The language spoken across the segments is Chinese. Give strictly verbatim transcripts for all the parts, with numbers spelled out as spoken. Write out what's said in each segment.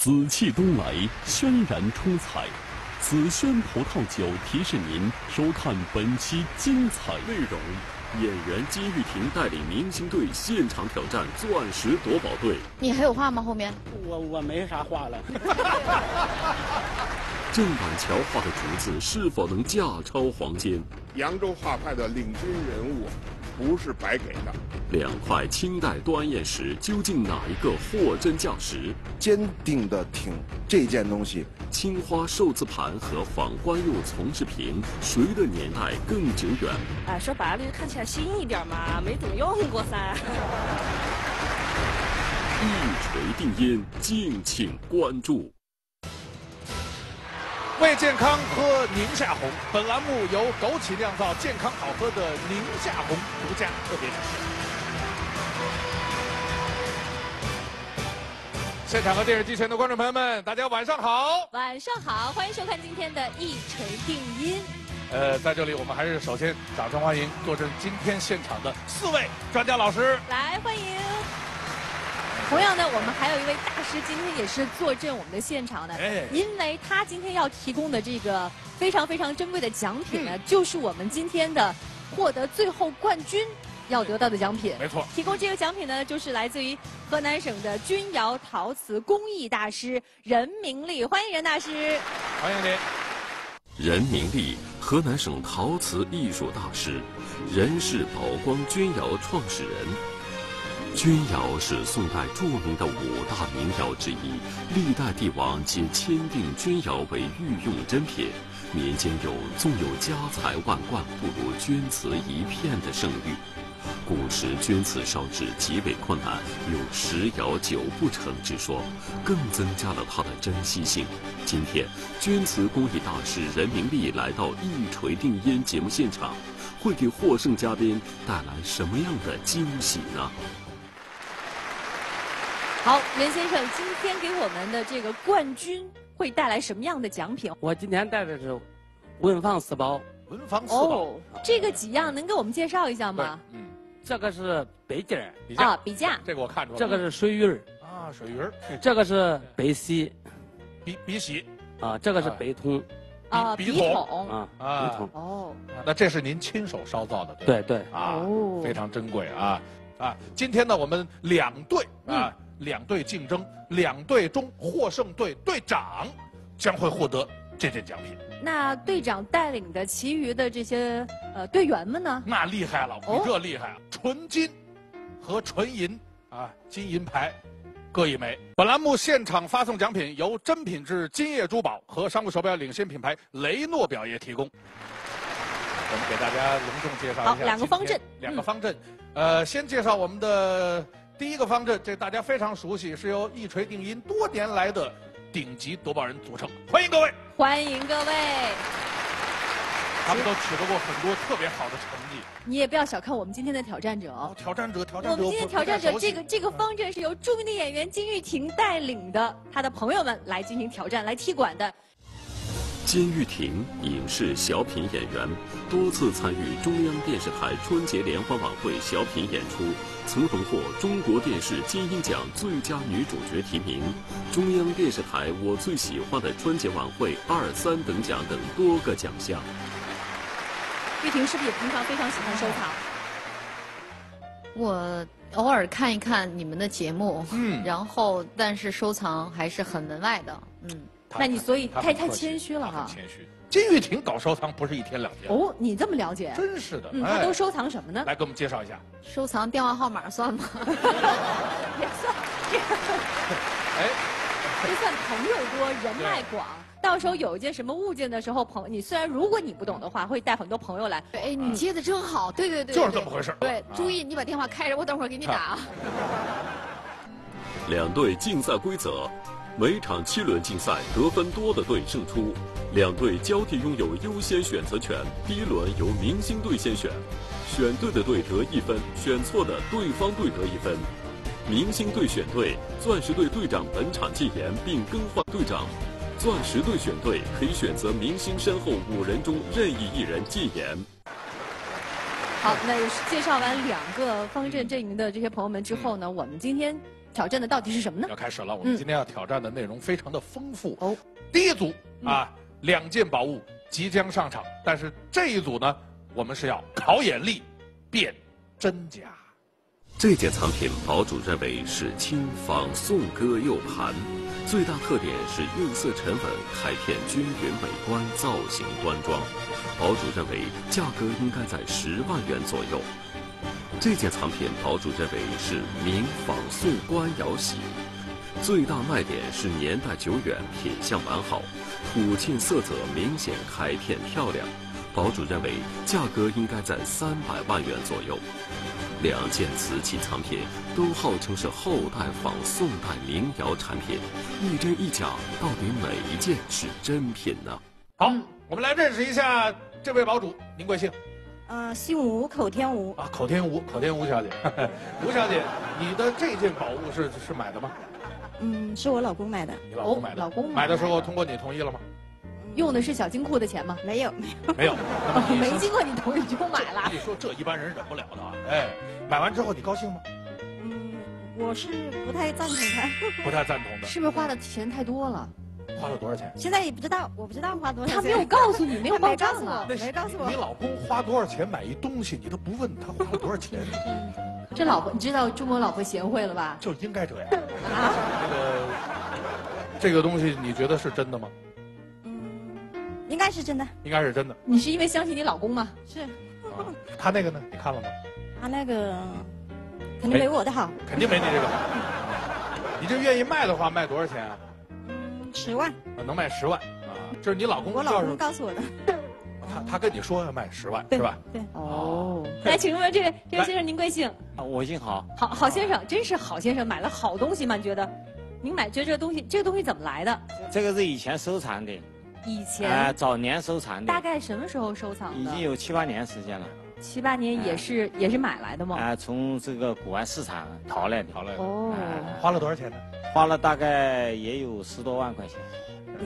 紫气东来，轩然出彩。紫萱葡萄酒提示您收看本期精彩内容。演员金玉婷带领明星队现场挑战钻石夺宝队。你还有话吗？后面我我没啥话了。郑板桥画的竹子是否能价超黄金？扬州画派的领军人物不是白给的。两块清代端砚石究竟哪一个货真价实？坚定的挺这件东西。青花寿字盘和仿官釉从制瓶，谁的年代更久远？哎、啊，说白了就看起来新一点嘛，没怎么用过噻。一锤定音，敬请关注。为健康喝宁夏红，本栏目由枸杞酿造健康好喝的宁夏红独家特别展示。现场和电视机前的观众朋友们，大家晚上好！晚上好，欢迎收看今天的《一锤定音》。呃，在这里我们还是首先掌声欢迎坐镇今天现场的四位专家老师，来欢迎。同样呢，我们还有一位大师，今天也是坐镇我们的现场的，因为他今天要提供的这个非常非常珍贵的奖品呢，嗯、就是我们今天的获得最后冠军要得到的奖品。没错，提供这个奖品呢，就是来自于河南省的钧窑陶瓷工艺大师任明利，欢迎任大师。欢迎您。任明利，河南省陶瓷艺术大师，任氏宝光钧窑创始人。钧窑是宋代著名的五大名窑之一，历代帝王皆签订钧窑为御用珍品。民间有“纵有家财万贯，不如钧瓷一片”的盛誉。古时钧瓷烧制极为困难，有“十窑九不成”之说，更增加了它的珍稀性。今天，钧瓷工艺大师任明利来到《一锤定音》节目现场，会给获胜嘉宾带来什么样的惊喜呢？好，任先生，今天给我们的这个冠军会带来什么样的奖品？我今天带的是文房四宝。文房四宝，哦、这个几样能给我们介绍一下吗？嗯，这个是北京啊，笔架，这个我看出来。这个是水鱼儿啊，水鱼儿。这个是北席，鼻鼻席啊，这个是北筒啊，笔筒啊，笔筒。哦，那这是您亲手烧造的，对对啊，非常珍贵啊啊！今天呢，我们两队啊。两队竞争，两队中获胜队队长将会获得这件奖品。那队长带领的其余的这些呃队员们呢？那厉害了，比这厉害啊！哦、纯金和纯银啊，金银牌各一枚。本栏目现场发送奖品由真品质金业珠宝和商务手表领先品牌雷诺表业提供。我们给大家隆重介绍一下两个方阵，两个方阵。嗯、呃，先介绍我们的。第一个方阵，这大家非常熟悉，是由一锤定音多年来的顶级夺宝人组成。欢迎各位，欢迎各位。他们都取得过很多特别好的成绩。你也不要小看我们今天的挑战者哦，挑战者，挑战者。我们今天挑战者这个这个方阵是由著名的演员金玉婷带领的，她的朋友们来进行挑战，来踢馆的。金玉婷，影视小品演员，多次参与中央电视台春节联欢晚会小品演出，曾荣获中国电视金鹰奖最佳女主角提名、中央电视台我最喜欢的春节晚会二三等奖等多个奖项。玉婷是不是也平常非常喜欢收藏？我偶尔看一看你们的节目，嗯，然后但是收藏还是很门外的，嗯。那你所以太太谦虚了哈，谦虚。金玉婷搞收藏不是一天两天哦，你这么了解，真是的。嗯，他都收藏什么呢？来给我们介绍一下。收藏电话号码算吗？也算。哎，就算朋友多，人脉广，到时候有一件什么物件的时候，朋你虽然如果你不懂的话，会带很多朋友来。哎，你接的真好，对对对，就是这么回事。对，注意你把电话开着，我等会儿给你打。两队竞赛规则。每场七轮竞赛，得分多的队胜出。两队交替拥有优先选择权，第一轮由明星队先选，选对的队得一分，选错的对方队得一分。明星队选队，钻石队队长本场禁言并更换队长。钻石队选队可以选择明星身后五人中任意一人禁言。好，那介绍完两个方阵阵营的这些朋友们之后呢，我们今天。挑战的到底是什么呢？要开始了，我们今天要挑战的内容非常的丰富。哦、嗯，第一组啊，嗯、两件宝物即将上场，但是这一组呢，我们是要考眼力，辨真假。这件藏品，宝主认为是清仿宋歌釉盘，最大特点是釉色沉稳，开片均匀美观，造型端庄。宝主认为价格应该在十万元左右。 这件藏品，宝主认为是明仿宋官窑玺，最大卖点是年代久远，品相完好，土沁色泽明显，开片漂亮。宝主认为价格应该在三百万元左右。两件瓷器藏品都号称是后代仿宋代名窑产品，一真一假，到底哪一件是真品呢？好，我们来认识一下这位宝主，您贵姓？ 呃，姓吴，口天吴啊，口天吴，口天吴小姐，吴小姐，你的这件宝物是是买的吗？嗯，是我老公买的。你老公买的？哦、老公买的时候通过你同意了吗？用的是小金库的钱吗？没有，没有，没有，没经过你同意就买了。你说这一般人忍不了的啊！哎，买完之后你高兴吗？嗯，我是不太赞同的。不太赞同的。是不是花的钱太多了？ 花了多少钱？现在也不知道，我不知道花多少钱。他没有告诉你，没有报账啊，没告诉我。你老公花多少钱买一东西，你都不问他花了多少钱？这老婆，你知道中国老婆贤惠了吧？就应该这样。啊，那个这个东西，你觉得是真的吗？嗯，应该是真的。应该是真的。你是因为相信你老公吗？是。他那个呢？你看了吗？他那个肯定没我的好。肯定没你这个好。你这愿意卖的话，卖多少钱啊？ 十万啊，能卖十万啊！就是你老公，我老公告诉我的。他他跟你说要卖十万，是吧？对。哦。来，请问这位这位先生您贵姓？啊，我姓郝。好好先生，真是好先生，买了好东西吗？你觉得？您买觉得这个东西，这个东西怎么来的？这个是以前收藏的。以前。啊，早年收藏的。大概什么时候收藏的？已经有七八年时间了。七八年也是也是买来的吗？啊，从这个古玩市场淘来的。淘来的。哦。花了多少钱呢？ 花了大概也有十多万块钱。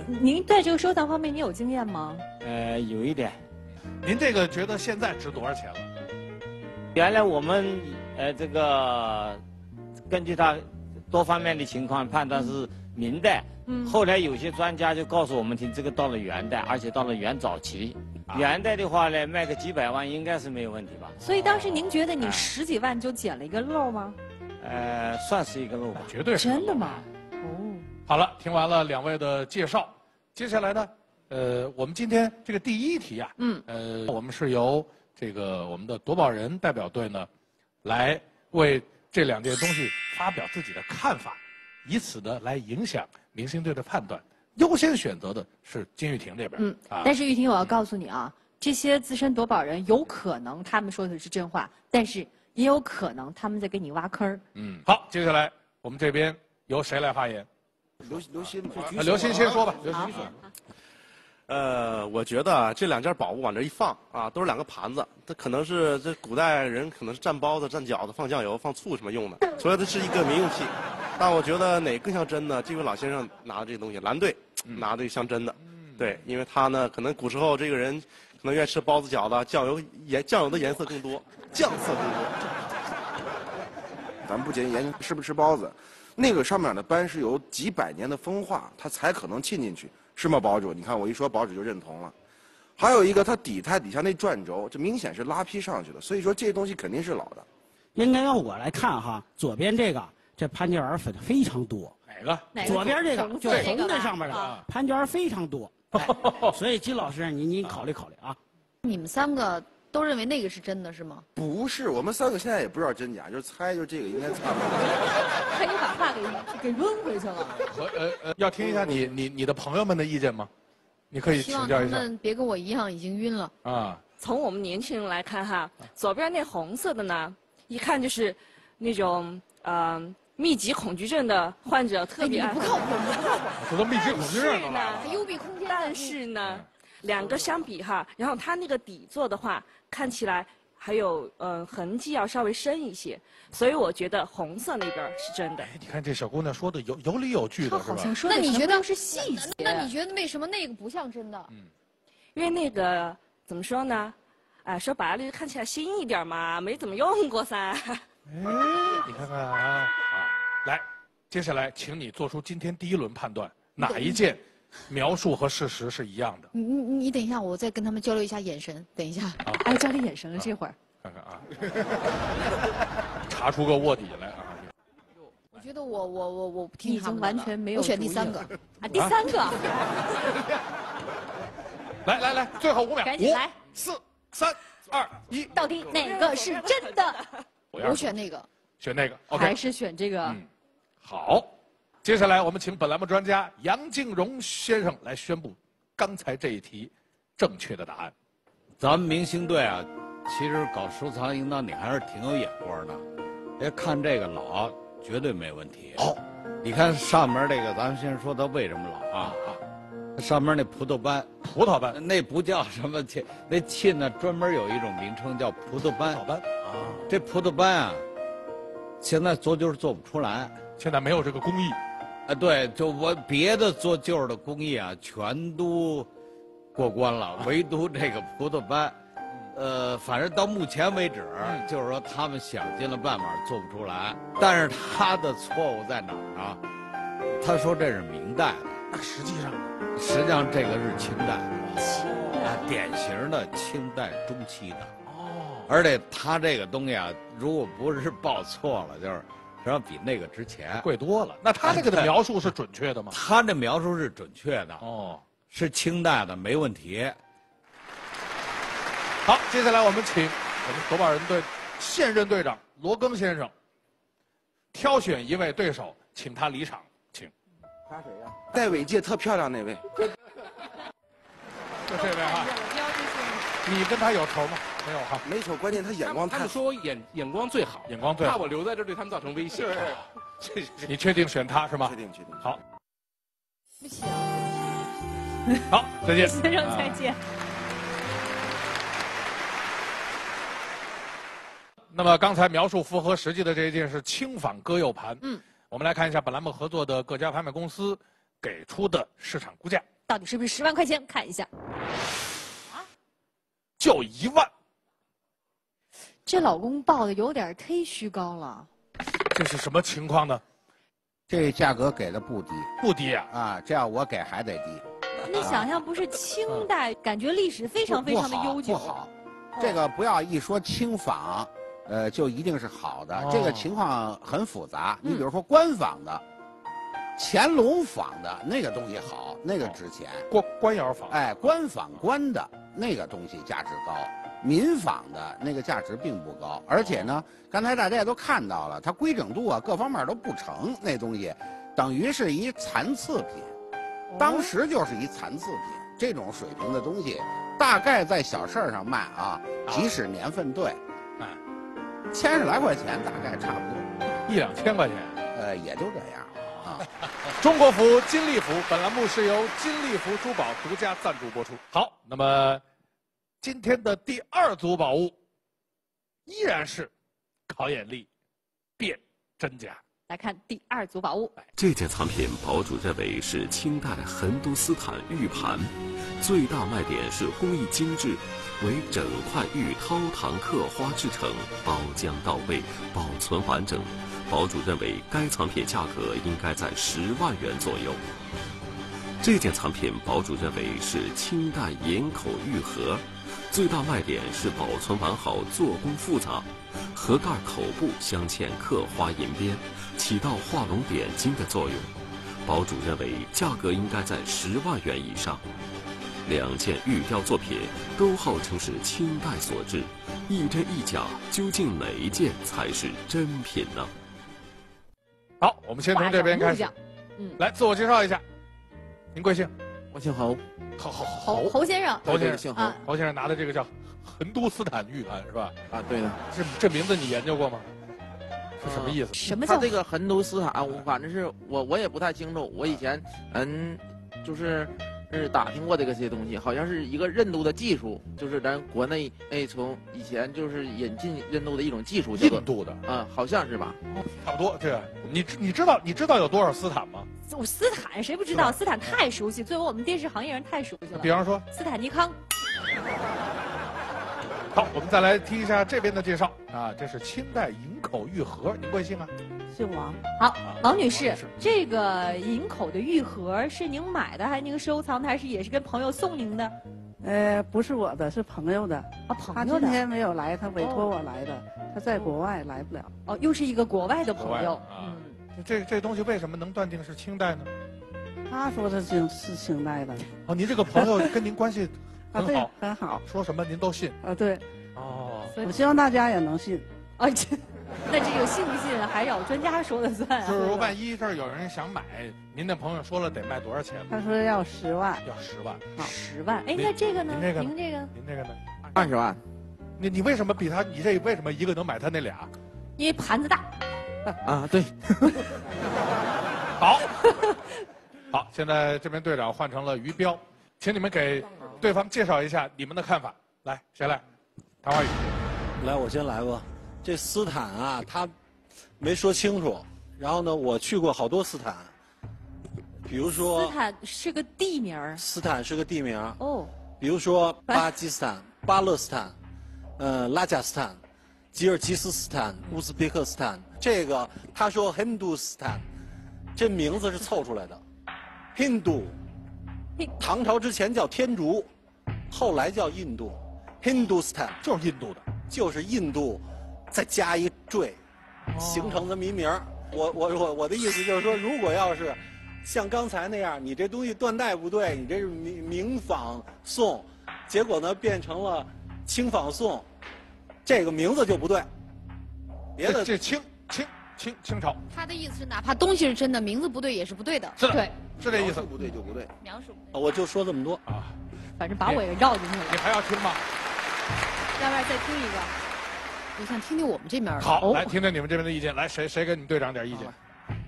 您您在这个收藏方面，您有经验吗？呃，有一点。您这个觉得现在值多少钱了？原来我们呃这个根据它多方面的情况判断是明代，嗯，后来有些专家就告诉我们听，这个到了元代，而且到了元早期。 元代的话呢，卖个几百万应该是没有问题吧？所以当时您觉得你十几万就捡了一个漏吗？ 呃，算是一个漏吧，绝对是真的吗？哦，好了，听完了两位的介绍，接下来呢，呃，我们今天这个第一题啊，嗯，呃，我们是由这个我们的夺宝人代表队呢，来为这两件东西发表自己的看法，以此呢来影响明星队的判断。优先选择的是金玉婷这边，嗯，啊、但是玉婷，我要告诉你啊，这些资深夺宝人有可能他们说的是真话，但是。 也有可能他们在给你挖坑嗯，好，接下来我们这边由谁来发言？刘刘鑫吧。啊，刘鑫先说吧。刘鑫说。呃，我觉得啊，这两件宝物往这一放啊，都是两个盘子，这可能是这古代人可能是蘸包子、蘸饺子、放酱油、放醋什么用的，所以它是一个民用器。但我觉得哪更像真呢？这位老先生拿的这东西，蓝队拿的像真的，嗯、对，因为他呢，可能古时候这个人。 可能愿意吃包子、饺子，酱油颜酱油的颜色更多，酱色更多。咱们不仅研究吃不吃包子，那个上面的斑是由几百年的风化，它才可能沁进去，是吗？宝主，你看我一说，宝主就认同了。还有一个，它底胎底下那转轴，这明显是拉坯上去的，所以说这东西肯定是老的。应该要我来看哈，左边这个这潘家园粉非常多，哪个？左边这个就红的上面的潘家园非常多。 哎、所以金老师，您您考虑考虑啊！你们三个都认为那个是真的，是吗？不是，我们三个现在也不知道真假，就是猜，就这个应该猜不到。看你把话给给抡回去了。和呃呃，要听一下你你你的朋友们的意见吗？你可以请教一下。希望他们别跟我一样已经晕了啊！从我们年轻人来看哈，左边那红色的呢，一看就是那种嗯。呃 密集恐惧症的患者特别爱喝。不靠谱，不靠谱。这都密集恐惧症了吧？还幽闭空间。但是呢，两个相比哈，然后它那个底座的话，看起来还有呃痕迹要稍微深一些，所以我觉得红色那边是真的。哎，你看这小姑娘说的有有理有据的，是吧？那你觉得是细节？那你觉得为什么那个不像真的？嗯，因为那个怎么说呢？啊，说白了就看起来新一点嘛，没怎么用过噻。哎，你看看啊。 来，接下来，请你做出今天第一轮判断，哪一件描述和事实是一样的？你你你等一下，我再跟他们交流一下眼神。等一下，啊、哎，交流眼神了，啊、这会儿。看看啊，查出个卧底来啊！我觉得我我我我听他们的了，已经完全没有。我选第三个啊，第三个。来来来，最后五秒，赶紧来，四三二一，到底哪个是真的？我选那个，选那个，还是选这个？好，接下来我们请本栏目专家杨靖荣先生来宣布刚才这一题正确的答案。咱们明星队啊，其实搞收藏应当你还是挺有眼光的，别看这个老，绝对没问题。好，你看上面这个，咱们先说它为什么老啊？上面那葡萄斑，葡萄斑那不叫什么沁，那沁呢专门有一种名称叫葡萄斑。葡萄斑啊，这葡萄斑啊，现在做就是做不出来。 现在没有这个工艺，啊，对，就我别的做旧的工艺啊，全都过关了，唯独这个葡萄斑，呃，反正到目前为止，嗯、就是说他们想尽了办法做不出来。但是他的错误在哪儿啊？他说这是明代的，那实际上，实际上这个是清代的，啊，典型的清代中期的。哦，而且他这个东西啊，如果不是报错了，就是。 实际上比那个值钱，贵多了。那他这个的描述是准确的吗？他这描述是准确的，哦，是清代的，没问题。好，接下来我们请我们夺宝人队现任队长罗庚先生挑选一位对手，请他离场，请。他谁呀？戴伟界特漂亮那位。就这位哈。你跟他有仇吗？ 没有哈，没错，关键他眼光他。他们说我眼眼光最好，眼光最好，怕我留在这对他们造成威胁。你确定选他是吗？确定，确定。好，不行。好，再见。先生，再见。那么刚才描述符合实际的这一件是轻仿鸽右盘。嗯，我们来看一下本栏目合作的各家拍卖公司给出的市场估价，到底是不是十万块钱？看一下。啊，就一万。 这老公报的有点忒虚高了，这是什么情况呢？这价格给的不低，不低啊！啊，这样我给还得低。你想想，不是清代，嗯、感觉历史非常非常的悠久。不好，不好，这个不要一说清仿，呃，就一定是好的。哦、这个情况很复杂。你比如说官仿的、乾隆仿的那个东西好，那个值钱。官官窑仿，哎，官仿官的那个东西价值高。 民仿的那个价值并不高，而且呢，刚才大家也都看到了，它规整度啊各方面都不成，那东西等于是一残次品，当时就是一残次品。这种水平的东西，大概在小市上卖啊，即使年份对，哎，千十来块钱大概差不多，一两千块钱，呃，也就这样啊。中国服、金利服，本栏目是由金利服珠宝独家赞助播出。好，那么。 今天的第二组宝物，依然是考眼力辨真假。来看第二组宝物，这件藏品宝主认为是清代横都斯坦玉盘，最大卖点是工艺精致，为整块玉掏膛刻花制成，包浆到位，保存完整。宝主认为该藏品价格应该在十万元左右。 这件藏品，宝主认为是清代岩口玉盒，最大卖点是保存完好，做工复杂，盒盖口部镶嵌刻花银边，起到画龙点睛的作用。宝主认为价格应该在十万元以上。两件玉雕作品都号称是清代所制，一真一假，究竟哪一件才是真品呢？好，我们先从这边开始，嗯，来自我介绍一下。 您贵姓？我姓侯，侯侯侯侯先生，侯先生姓侯，侯先生拿的这个叫横都斯坦玉盘是吧？啊，对的。这这名字你研究过吗？是什么意思？什么叫这个横都斯坦？我反正是我我也不太清楚。我以前嗯，就是是打听过这个些东西，好像是一个认度的技术，就是咱国内哎从以前就是引进认度的一种技术。印度的啊，好像是吧？差不多。对，你你知道你知道有多少斯坦吗？ 我斯坦谁不知道？斯坦太熟悉，作为我们电视行业人太熟悉了。比方说斯坦尼康。好，我们再来听一下这边的介绍啊，这是清代营口玉盒，您贵姓啊？姓王。好，王女士，这个银口的玉盒是您买的，还是您收藏的，还是也是跟朋友送您的？呃，不是我的，是朋友的。啊，朋友的。他今天没有来，他委托我来的。哦、他在国外来不了。哦，又是一个国外的朋友。啊、嗯，这这东西为什么能断定是清代呢？他说的是是清代的。哦，您这个朋友跟您关系很好，啊、对很好，说什么您都信。啊，对。哦。我希望大家也能信。啊，这。那这个信不信还要专家说了算啊！就是说，万一这儿有人想买，您的朋友说了得卖多少钱？他说要十万，要十万，十万。哎，那这个呢？您这个，您这个，您这个呢？二十万。你你为什么比他？你这为什么一个能买他那俩？因为盘子大。啊，对。好，好，现在这边队长换成了于彪，请你们给对方介绍一下你们的看法。来，谁来？唐华宇。来，我先来吧。这斯坦啊，他没说清楚。然后呢，我去过好多斯坦，比如说斯坦是个地名儿，斯坦是个地名儿哦。比如说巴基斯坦、巴勒斯坦、呃拉贾斯坦、吉尔吉斯斯坦、乌兹别克斯坦。这个他说 Hindustan， 这名字是凑出来的。Hindu， 唐朝之前叫天竺，后来叫印度。Hindustan 就是印度的，就是印度。再加一坠，形成这么一名儿。我我我我的意思就是说，如果要是像刚才那样，你这东西断代不对，你这是明明仿宋，结果呢变成了清仿宋，这个名字就不对。别的这清清清清朝。他的意思是，哪怕东西是真的，名字不对也是不对的。是的，对，是这意思。不对就不对。描述不对。我就说这么多啊，反正把我也绕进去了。你还要听吗？要不然再听一个。我想听听我们这边好，来听听你们这边的意见。来，谁谁给你队长点意见？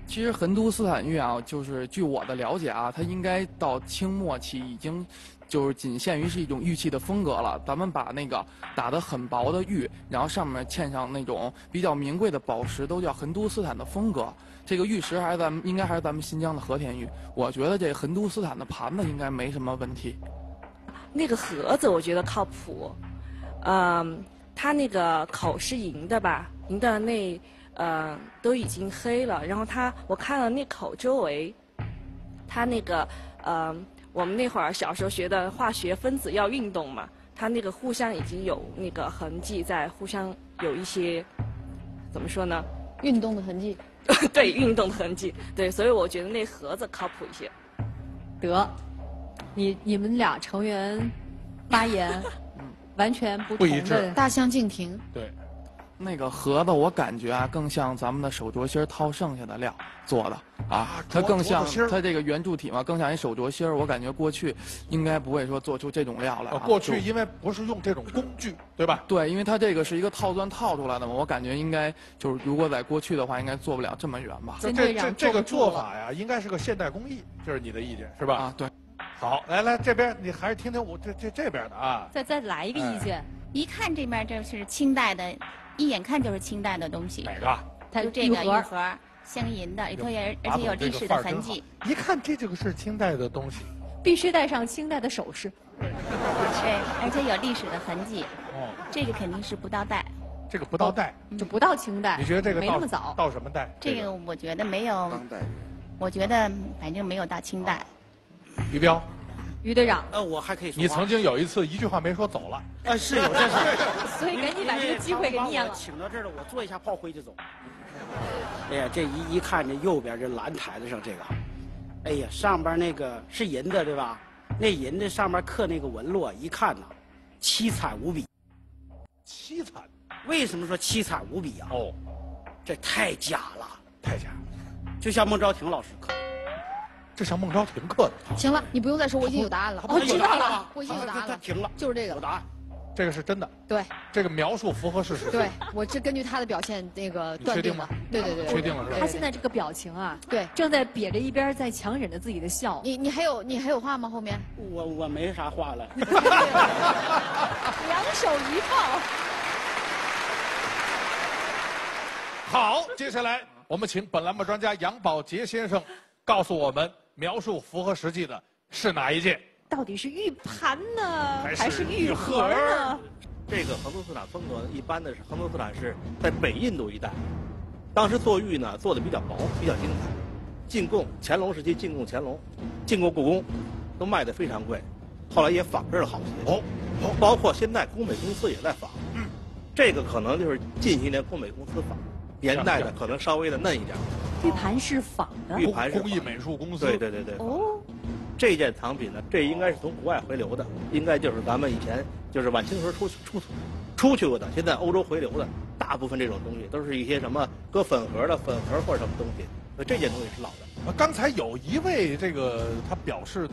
其实横都斯坦玉啊，就是据我的了解啊，它应该到清末期已经就是仅限于是一种玉器的风格了。咱们把那个打得很薄的玉，然后上面嵌上那种比较名贵的宝石，都叫横都斯坦的风格。这个玉石还是咱们应该还是咱们新疆的和田玉。我觉得这横都斯坦的盘子应该没什么问题。那个盒子我觉得靠谱，嗯。它那个口是银的吧？银的那呃都已经黑了。然后它，我看了那口周围，它那个呃，我们那会儿小时候学的化学分子要运动嘛，它那个互相已经有那个痕迹在，互相有一些怎么说呢？运动的痕迹。对，运动的痕迹。对，所以我觉得那盒子靠谱一些。得，你你们俩成员发言。完全不同的大相径庭。对，那个盒子我感觉啊，更像咱们的手镯心掏剩下的料做的啊，它更像它这个圆柱体嘛，更像一手镯心。我感觉过去应该不会说做出这种料来、啊。过去因为不是用这种工具，对吧？对，因为它这个是一个套钻套出来的嘛，我感觉应该就是如果在过去的话，应该做不了这么圆吧。这这这个做法呀，应该是个现代工艺，这是你的意见是吧？啊，对。好，来来这边，你还是听听我这这这边的啊。再再来一个意见，哎、一看这边这是清代的，一眼看就是清代的东西。哪个？它就这个玉盒，镶银的，里头也而且有历史的痕迹。一看这这个是清代的东西，必须带上清代的首饰。对，而且有历史的痕迹。哦，这个肯定是不到代。这个不到代，就不到清代。你觉得这个没那么早？到什么代？这个我觉得没有。当代。我觉得反正没有到清代。于彪，于队长，呃，我还可以说。你曾经有一次一句话没说走了，呃，是有这事，所以赶紧把这个机会给念了。请到这儿了，我做一下炮灰就走。哎呀，这一一看这右边这蓝台子上这个，哎呀，上边那个是银的对吧？那银的上边刻那个纹路，一看呐，凄惨无比。凄惨？为什么说凄惨无比啊？哦，这太假了，太假了，就像孟昭婷老师刻。这像孟昭婷刻的。行了，你不用再说，我已经有答案了。我知道了，我已经有答案了。他停了，就是这个。有答案，这个是真的。对，这个描述符合事实。对，我是根据他的表现那个断定了。对对对，确定了是吧？他现在这个表情啊，对，正在瘪着一边，在强忍着自己的笑。你你还有你还有话吗？后面？我我没啥话了。两手一抱。好，接下来我们请本栏目专家杨宝杰先生告诉我们。描述符合实际的是哪一件？到底是玉盘呢，还是玉盒呢？这个横都斯坦风格一般的是，横都斯坦是在北印度一带，当时做玉呢做的比较薄，比较精彩。进贡乾隆时期进贡乾隆，进贡故宫，都卖的非常贵。后来也仿制了好些哦，哦包括现在工美公司也在仿。嗯，这个可能就是近些年工美公司仿，年代的可能稍微的嫩一点。玉盘是仿的，玉盘是工艺美术公司。对对对对。哦。 这件藏品呢，这应该是从国外回流的，应该就是咱们以前就是晚清时候出出出去过的，现在欧洲回流的大部分这种东西都是一些什么搁粉盒的粉盒或者什么东西，所以这件东西是老的。刚才有一位这个他表示呢，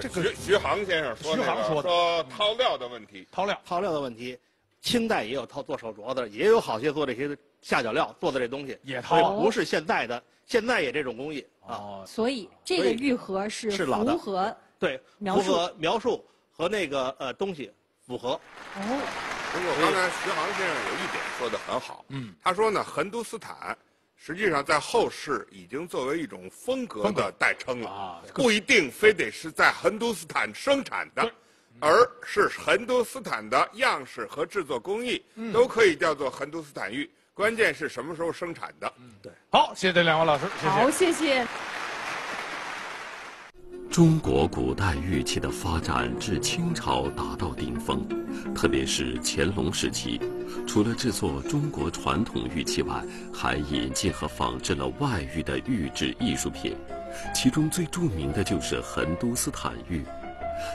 这个徐徐航先生说、那个，徐航说的说掏料的问题，掏料掏料的问题，清代也有掏做手镯的，也有好些做这些下脚料做的这东西，也掏，不是现代的，现在也这种工艺。 啊，所以这个玉盒是符合对符合描述和那个呃东西符合。哦，不过刚才徐航先生有一点说的很好，嗯，他说呢，痕都斯坦实际上在后世已经作为一种风格的代称了，啊、不一定非得是在痕都斯坦生产的，嗯、而是痕都斯坦的样式和制作工艺、嗯、都可以叫做痕都斯坦玉。 关键是什么时候生产的？嗯，对。好，谢谢两位老师。谢谢好，谢谢。中国古代玉器的发展至清朝达到顶峰，特别是乾隆时期，除了制作中国传统玉器外，还引进和仿制了外域的玉制艺术品，其中最著名的就是痕都斯坦玉。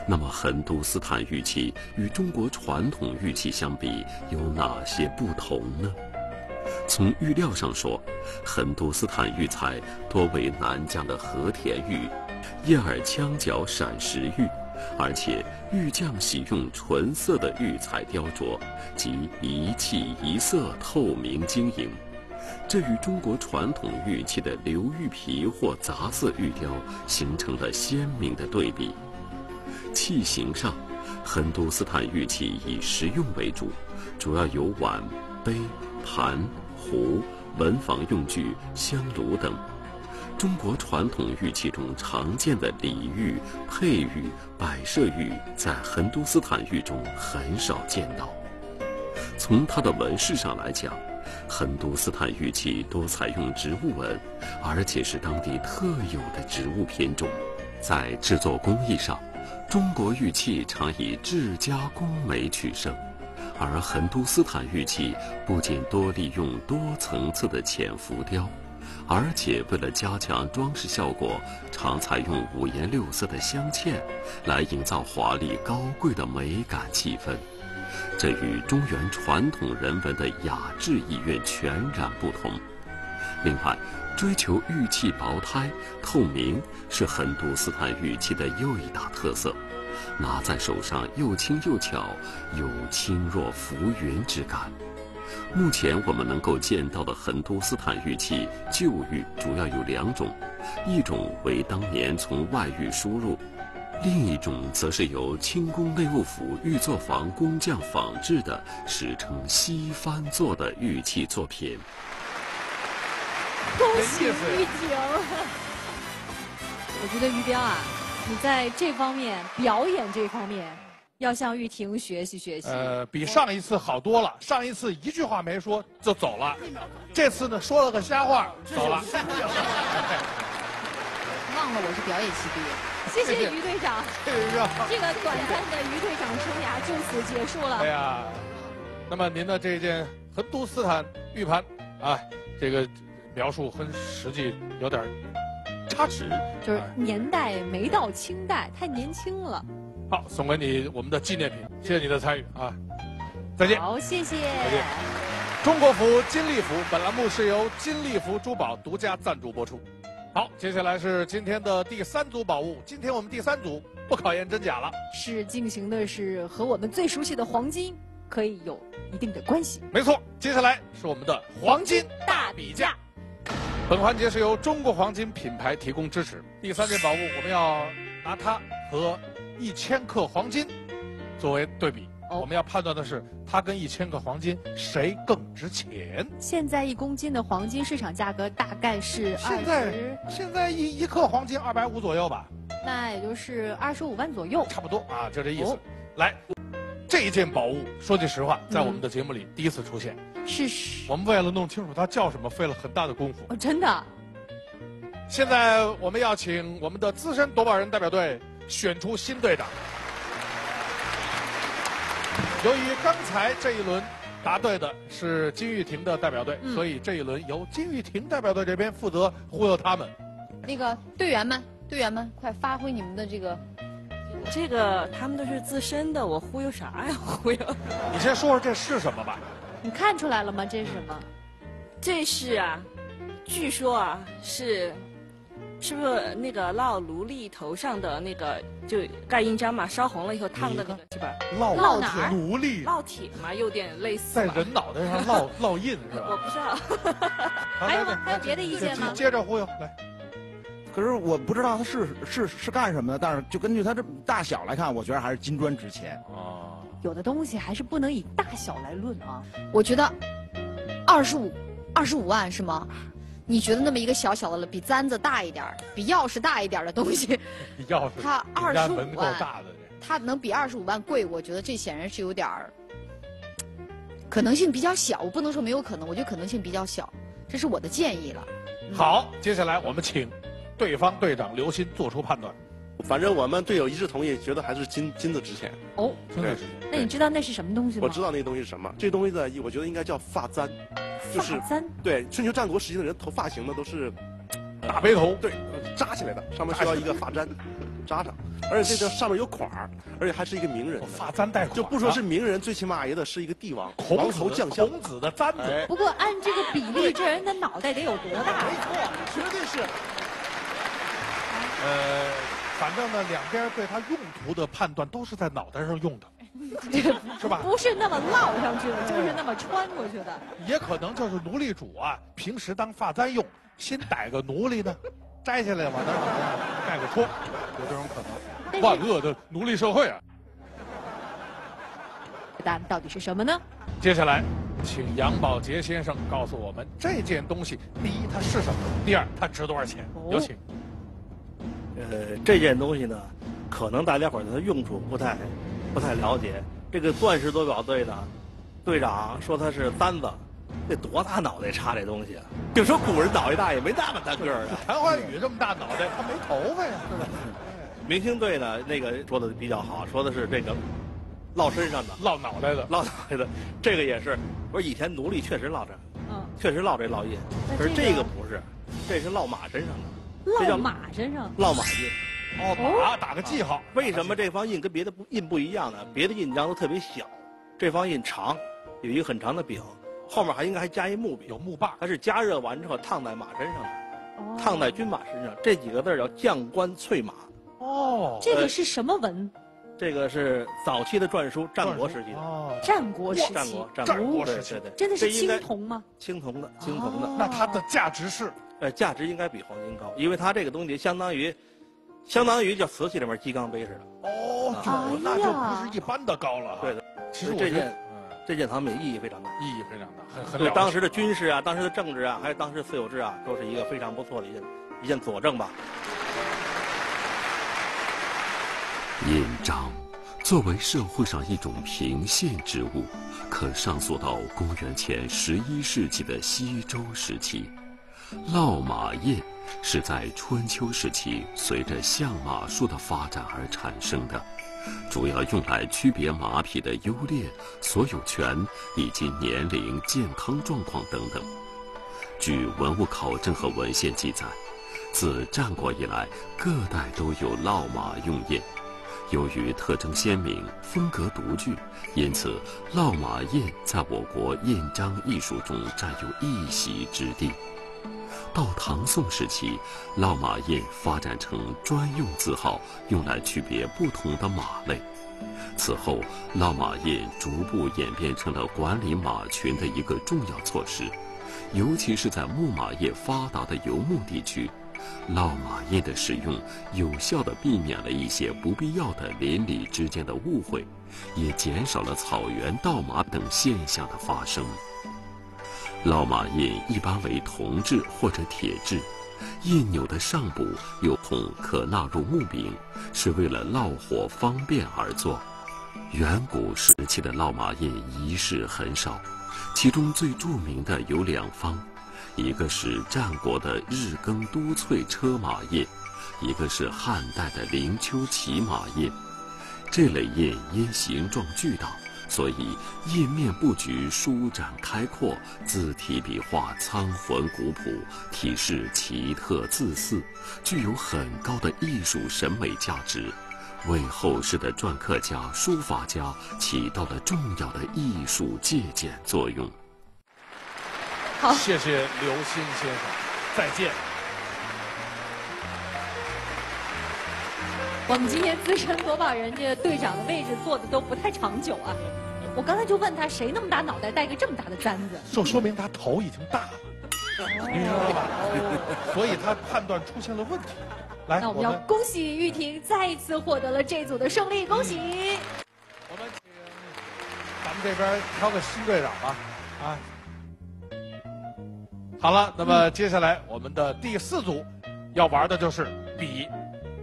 那么，痕都斯坦玉器与中国传统玉器相比，有哪些不同呢？ 从玉料上说，痕都斯坦玉材多为南疆的和田玉、叶尔羌角闪石玉，而且玉匠喜用纯色的玉材雕琢，即一气一色、透明晶莹。这与中国传统玉器的流玉皮或杂色玉雕形成了鲜明的对比。器型上，痕都斯坦玉器以实用为主，主要有碗、杯、盘。 壶、文房用具、香炉等，中国传统玉器中常见的礼玉、佩玉、摆设玉，在痕都斯坦玉中很少见到。从它的纹饰上来讲，痕都斯坦玉器多采用植物纹，而且是当地特有的植物品种。在制作工艺上，中国玉器常以制加工美取胜。 而痕都斯坦玉器不仅多利用多层次的浅浮雕，而且为了加强装饰效果，常采用五颜六色的镶嵌，来营造华丽高贵的美感气氛。这与中原传统人文的雅致意蕴全然不同。另外，追求玉器薄胎、透明是痕都斯坦玉器的又一大特色。 拿在手上又轻又巧，有轻若浮云之感。目前我们能够见到的痕都斯坦玉器旧玉主要有两种，一种为当年从外域输入，另一种则是由清宫内务府御作坊工匠仿制的，史称西番作的玉器作品。恭喜玉婷！我觉得于彪啊。 你在这方面表演这方面，要向玉婷学习学习。呃，比上一次好多了。上一次一句话没说就走了，这次呢说了个瞎话走了。忘了我是表演系毕业。谢谢于队长。谢谢于彪。这个短暂的于队长生涯就此结束了。哎呀，那么您的这件痕都斯坦玉盘啊，这个描述和实际有点。 插曲就是年代没到清代，太年轻了。好，送给你我们的纪念品，谢谢你的参与啊！再见。好，谢谢。再见。中国服、金利服，本栏目是由金利服珠宝独家赞助播出。好，接下来是今天的第三组宝物。今天我们第三组不考验真假了，是进行的是和我们最熟悉的黄金可以有一定的关系。没错，接下来是我们的黄金大比价。 本环节是由中国黄金品牌提供支持。第三件宝物，我们要拿它和一千克黄金作为对比。哦、我们要判断的是，它跟一千克黄金谁更值钱。现在一公斤的黄金市场价格大概是二十，现在一一克黄金二百五左右吧。那也就是二十五万左右。差不多啊，就这意思。哦、来，这一件宝物，说句实话，在我们的节目里第一次出现。嗯是是。我们为了弄清楚它叫什么，费了很大的功夫。哦，真的。现在我们要请我们的资深夺宝人代表队选出新队长。由于刚才这一轮答对的是金玉婷的代表队，嗯、所以这一轮由金玉婷代表队这边负责忽悠他们。那个队员们，队员们，快发挥你们的这个。 这个他们都是自身的，我忽悠啥呀？忽悠！你先说说这是什么吧？你看出来了吗？这是什么？这是啊，据说啊是，是不是那个烙奴隶头上的那个就盖印章嘛？烧红了以后烫的那个是吧？烙烙铁奴隶烙铁嘛，有点类似。在人脑袋上烙烙印是吧？我不知道。还有还有别的意见吗？接着忽悠来。 可是我不知道它是是是干什么的，但是就根据它这大小来看，我觉得还是金砖值钱啊。有的东西还是不能以大小来论啊。我觉得，二十五，二十五万是吗？你觉得那么一个小小的了，比簪子大一点，比钥匙大一点的东西，比钥匙它二十五万，它能比二十五万贵？我觉得这显然是有点儿可能性比较小。我不能说没有可能，我觉得可能性比较小，这是我的建议了。嗯、好，接下来我们请。 对方队长刘鑫做出判断，反正我们队友一致同意，觉得还是金金子值钱。哦，金子值钱。那你知道那是什么东西吗？我知道那东西是什么，这东西呢，我觉得应该叫发簪，就是。发簪。对，春秋战国时期的人头发型呢都是大背头，对，扎起来的，上面需要一个发簪扎上，而且这个上面有款儿，而且还是一个名人。发簪带款。就不说是名人，最起码也得是一个帝王，王侯将相。孔子的簪子。不过按这个比例，这人的脑袋得有多大？没错，绝对是。 呃，反正呢，两边对它用途的判断都是在脑袋上用的，是吧？不是那么烙上去的，就是那么穿过去的。也可能就是奴隶主啊，平时当发簪用，新逮个奴隶呢，摘下来往那盖个戳，有这种可能。万恶的奴隶社会啊！答案到底是什么呢？接下来，请杨宝杰先生告诉我们这件东西：第一，它是什么；第二，它值多少钱？有请。 呃，这件东西呢，可能大家伙儿的用处不太、不太了解。这个钻石夺宝队呢，队长说它是簪子，这多大脑袋插这东西啊？就说古人脑袋大也没那么大个儿啊。谭花雨这么大脑袋，他没头发呀。明星队呢，那个说的比较好，说的是这个烙身上的、烙脑袋的、烙脑袋的，这个也是。不是以前奴隶确实烙这，嗯，确实烙这烙印，可是这个不是，这是烙马身上的。 烙马身上，烙马印，哦，马打个记号。为什么这方印跟别的印不一样呢？别的印章都特别小，这方印长，有一个很长的柄，后面还应该还加一木柄，有木把，它是加热完之后烫在马身上的，烫在军马身上。这几个字叫将官翠马。哦，这个是什么文？这个是早期的篆书，战国时期的。战国时期，战国战国时期，真的是青铜吗？青铜的，青铜的。那它的价值是？ 呃，价值应该比黄金高，因为它这个东西相当于，相当于叫瓷器里面鸡缸杯似的。哦，就那就不是一般的高了。对的，其实这件，这件藏品意义非常大，意义非常大，很很对当时的军事啊，当时的政治啊，还有当时私有制啊，都是一个非常不错的一件一件佐证吧。印章作为社会上一种平线之物，可上溯到公元前十一世纪的西周时期。 烙马印是在春秋时期随着象马术的发展而产生的，主要用来区别马匹的优劣、所有权以及年龄、健康状况等等。据文物考证和文献记载，自战国以来，各代都有烙马用印。由于特征鲜明、风格独具，因此烙马印在我国印章艺术中占有一席之地。 到唐宋时期，烙马印发展成专用字号，用来区别不同的马类。此后，烙马印逐步演变成了管理马群的一个重要措施，尤其是在牧马业发达的游牧地区，烙马印的使用有效地避免了一些不必要的邻里之间的误会，也减少了草原盗马等现象的发生。 烙马印一般为铜制或者铁制，印钮的上部有孔可纳入木柄，是为了烙火方便而做。远古时期的烙马印仪式很少，其中最著名的有两方，一个是战国的日耕多萃车马业，一个是汉代的灵丘骑马业。这类业因形状巨大，所以页面布局舒展开阔，字体笔画苍浑古朴，体式奇特自似，具有很高的艺术审美价值，为后世的篆刻家、书法家起到了重要的艺术借鉴作用。好，谢谢刘歆先生，再见。我们今天资深夺宝人家队长的位置坐的都不太长久啊！我刚才就问他，谁那么大脑袋带个这么大的簪子？就说明他头已经大了，你知道吧？所以他判断出现了问题。 来，那我们要恭喜玉婷再一次获得了这组的胜利，恭喜！我们请咱们这边挑个新队长吧，啊！好了，那么接下来我们的第四组要玩的就是比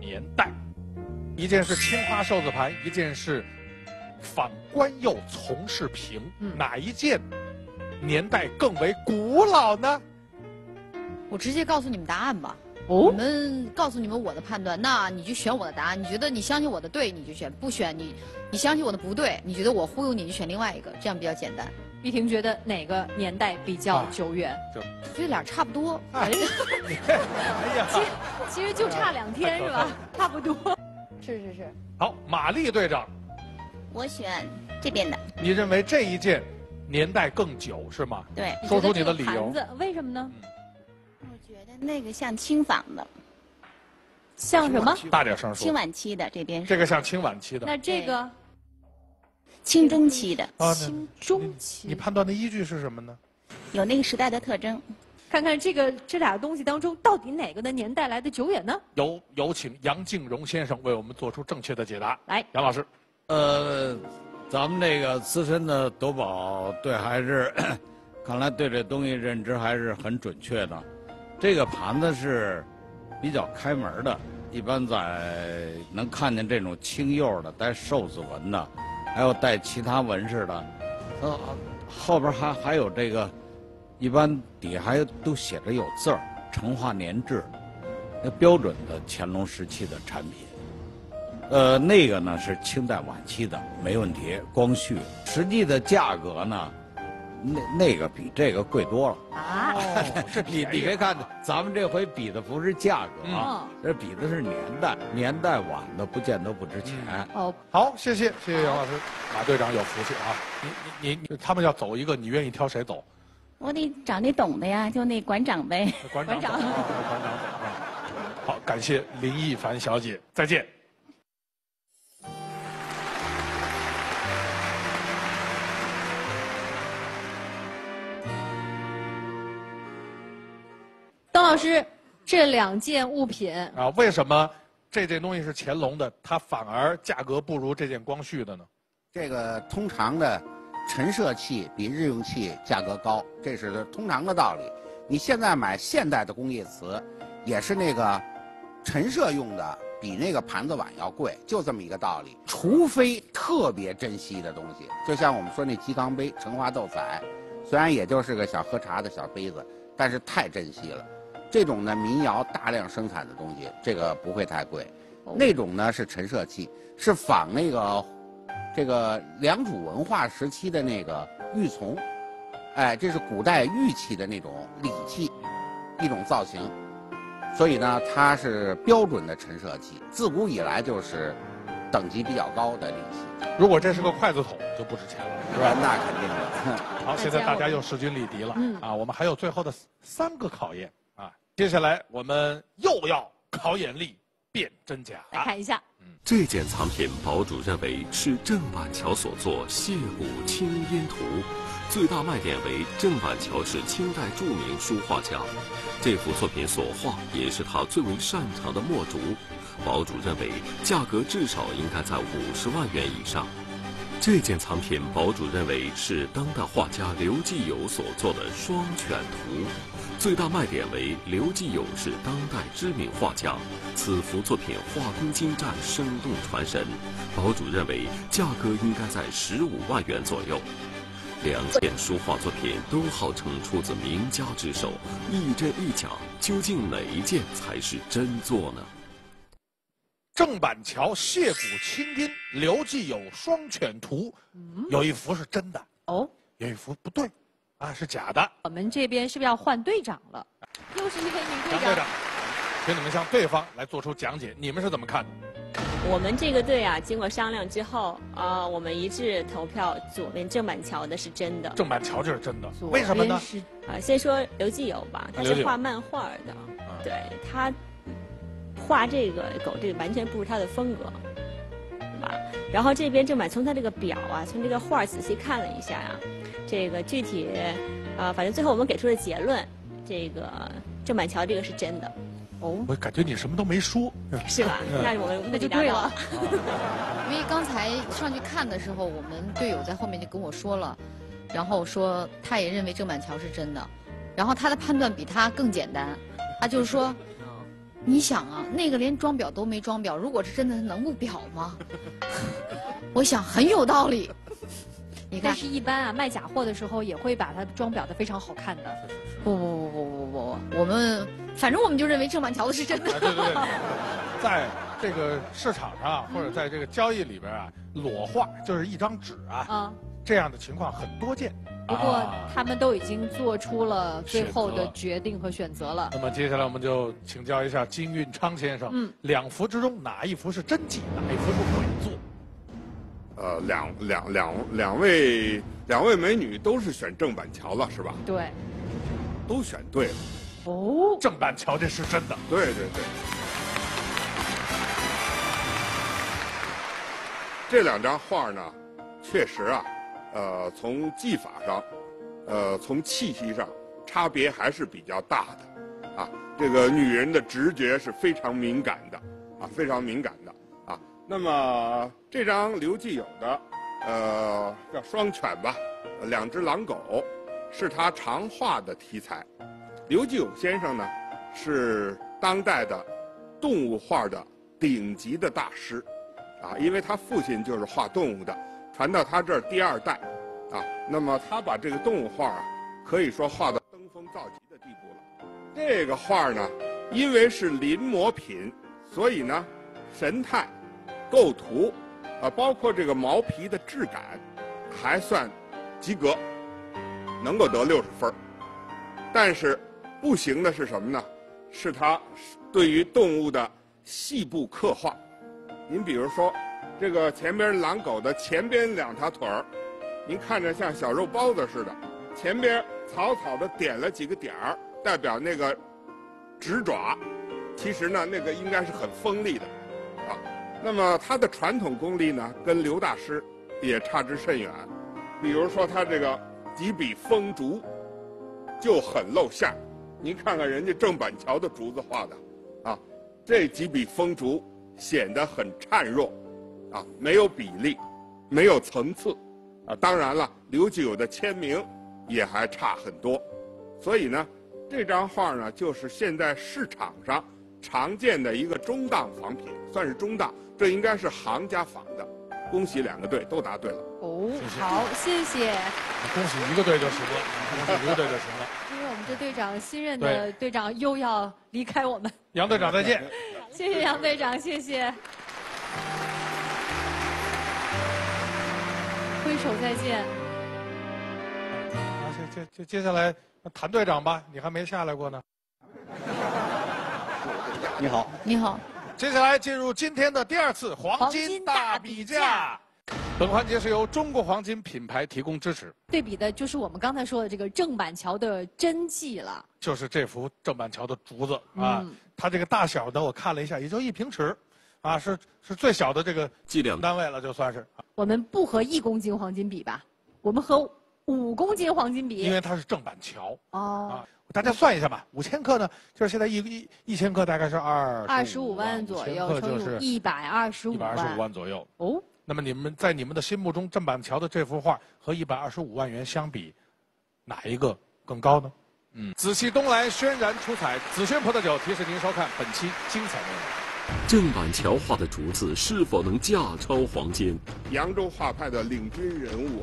年代，一件是青花寿字盘，一件是仿官釉从事瓶，嗯、哪一件年代更为古老呢？我直接告诉你们答案吧。 哦、你们告诉你们我的判断，那你就选我的答案。你觉得你相信我的对，你就选；不选你，你相信我的不对，你觉得我忽悠你，你就选另外一个，这样比较简单。玉婷觉得哪个年代比较久远？啊、就这俩差不多。哎呀，哎呀其实就差两天是吧？差不多。是是是。好，玛丽队长，我选这边的。你认为这一件年代更久是吗？对。说出你的理由。为什么呢？嗯 觉得那个像清仿的，像什么？大点声说。清晚期的这边是。这个像清晚期的。那这个，清中期的。啊，清中期。你判断的依据是什么呢？有那个时代的特征。看看这个这俩东西当中，到底哪个的年代来的久远呢？有有请杨靖荣先生为我们做出正确的解答。来，杨老师。呃，咱们这个资深的夺宝队还是，看来对这东西认知还是很准确的。 这个盘子是比较开门的，一般在能看见这种青釉的、带寿字纹的，还有带其他纹饰的。呃，后边还还有这个，一般底还都写着有字儿，成化年制，那标准的乾隆时期的产品。呃，那个呢是清代晚期的，没问题，光绪。实际的价格呢？ 那那个比这个贵多了啊！这比你别看，咱们这回比的不是价格啊，这比的是年代，年代晚的不见得不值钱。哦，好，谢谢谢谢杨老师，马队长有福气啊！你你你，他们要走一个，你愿意挑谁走？我得找那懂的呀，就那馆长呗。馆长，馆长，好，感谢林逸凡小姐，再见。 老师，这两件物品啊，为什么这件东西是乾隆的，它反而价格不如这件光绪的呢？这个通常的陈设器比日用器价格高，这是通常的道理。你现在买现代的工艺瓷，也是那个陈设用的，比那个盘子碗要贵，就这么一个道理。除非特别珍惜的东西，就像我们说那鸡缸杯、橙花豆彩，虽然也就是个小喝茶的小杯子，但是太珍惜了。 这种呢，民窑大量生产的东西，这个不会太贵。那种呢是陈设器，是仿那个，这个良渚文化时期的那个玉琮，哎，这是古代玉器的那种礼器，一种造型。所以呢，它是标准的陈设器，自古以来就是等级比较高的礼器。如果这是个筷子桶，就不值钱了，是吧？那肯定的。好，现在大家又势均力敌了、嗯、啊！我们还有最后的三个考验。 接下来我们又要考眼力辨真假，来看一下。嗯，这件藏品，堡主认为是郑板桥所作《蟹骨清音图》，最大卖点为郑板桥是清代著名书画家，这幅作品所画也是他最为擅长的墨竹。堡主认为价格至少应该在五十万元以上。这件藏品，堡主认为是当代画家刘继友所作的《双犬图》。 最大卖点为刘继友是当代知名画家，此幅作品画工精湛，生动传神。堡主认为价格应该在十五万元左右。两件书画作品都号称出自名家之手，一真一假，究竟哪一件才是真作呢？郑板桥蟹骨青筋刘季友双犬图，有一幅是真的哦，有一幅不对，啊是假的。我们这边是不是要换队长了？又是一个女队长，请你们向对方来做出讲解，你们是怎么看的？ 我们这个队啊，经过商量之后啊、呃，我们一致投票，左边郑板桥的是真的，郑板桥就是真的，为什么呢？啊，先说刘季友吧，他是画漫画的，啊、对他画这个狗，这个完全不是他的风格，对吧？然后这边郑板，从他这个表啊，从这个画仔细看了一下呀、啊，这个具体啊、呃，反正最后我们给出的结论，这个郑板桥这个是真的。 哦，我感觉你什么都没说，是吧？那我们那就对了。因为刚才上去看的时候，我们队友在后面就跟我说了，然后说他也认为郑板桥是真的，然后他的判断比他更简单，他就是说，你想啊，那个连装裱都没装裱，如果是真的，他能不裱吗？我想很有道理。你看，但是一般啊，卖假货的时候也会把它装裱的非常好看的。不不不不不不，我们。 反正我们就认为郑板桥的是真的、啊。对对对，在这个市场上、啊、或者在这个交易里边啊，裸画就是一张纸啊，嗯、这样的情况很多见。不过他们都已经做出了最后的决定和选择了。那么接下来我们就请教一下金运昌先生，嗯，两幅之中哪一幅是真迹，哪一幅是伪作？呃，两两两两位两位美女都是选郑板桥了，是吧？对，都选对了。 哦，郑板桥这是真的。对对对，这两张画呢，确实啊，呃，从技法上，呃，从气息上，差别还是比较大的，啊，这个女人的直觉是非常敏感的，啊，非常敏感的，啊，那么这张刘季友的，呃，叫双犬吧，两只狼狗，是他常画的题材。 刘季友先生呢，是当代的动物画的顶级的大师，啊，因为他父亲就是画动物的，传到他这儿第二代，啊，那么他把这个动物画啊，可以说画到登峰造极的地步了。这个画呢，因为是临摹品，所以呢，神态、构图，啊，包括这个毛皮的质感，还算及格，能够得六十分。但是。 不行的是什么呢？是他对于动物的细部刻画。您比如说，这个前边狼狗的前边两条腿儿，您看着像小肉包子似的，前边草草的点了几个点儿，代表那个直爪。其实呢，那个应该是很锋利的啊。那么他的传统功力呢，跟刘大师也差之甚远。比如说他这个几笔风竹，就很露馅儿。 您看看人家郑板桥的竹子画的，啊，这几笔风竹显得很孱弱，啊，没有比例，没有层次，啊，当然了，刘季友的签名也还差很多，所以呢，这张画呢就是现在市场上常见的一个中档仿品，算是中档，这应该是行家仿的。恭喜两个队都答对了。哦，好，谢谢。恭喜一个队就行了，恭喜一个队就行了。我们的队长，新任的队长又要离开我们。杨队长再见，谢谢杨队长，谢谢。挥手再见。啊，接接接接下来谭队长吧，你还没下来过呢。你好，你好。接下来进入今天的第二次黄金大比价。 本环节是由中国黄金品牌提供支持。对比的就是我们刚才说的这个郑板桥的真迹了，就是这幅郑板桥的竹子啊，嗯、它这个大小呢，我看了一下，也就一平尺，啊，是是最小的这个计量单位了，就算是。我们不和一公斤黄金比吧，我们和五公斤黄金比，因为它是郑板桥。哦。啊 大家算一下吧，五千克呢，就是现在一一一千克大概是二二十五万左右，就是一百二十五一百二十五万左右。哦，那么你们在你们的心目中，郑板桥的这幅画和一百二十五万元相比，哪一个更高呢？嗯，紫气东来，轩然出彩。紫萱葡萄酒提示您收看本期精彩内容。郑板桥画的竹子是否能价超黄金？扬州画派的领军人物